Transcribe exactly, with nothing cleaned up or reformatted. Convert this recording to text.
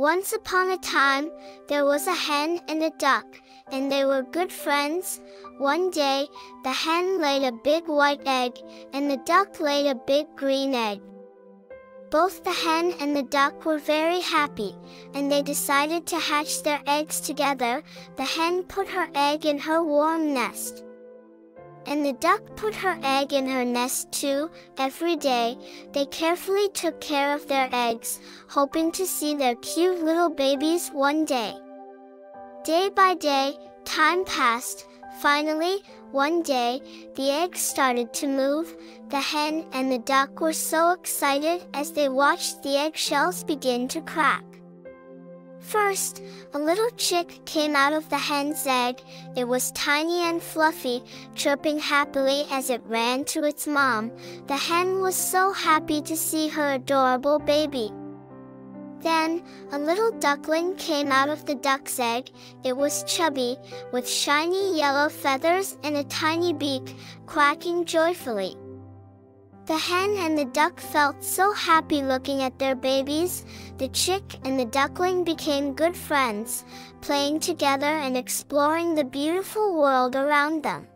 Once upon a time, there was a hen and a duck, and they were good friends. One day, the hen laid a big white egg, and the duck laid a big green egg. Both the hen and the duck were very happy, and they decided to hatch their eggs together. The hen put her egg in her warm nest, and the duck put her egg in her nest too. Every day, they carefully took care of their eggs, hoping to see their cute little babies one day. Day by day, time passed. Finally, one day, the eggs started to move. The hen and the duck were so excited as they watched the eggshells begin to crack. First, a little chick came out of the hen's egg. It was tiny and fluffy, chirping happily as it ran to its mom. The hen was so happy to see her adorable baby. Then, a little duckling came out of the duck's egg. It was chubby, with shiny yellow feathers and a tiny beak, quacking joyfully. The hen and the duck felt so happy looking at their babies. The chick and the duckling became good friends, playing together and exploring the beautiful world around them.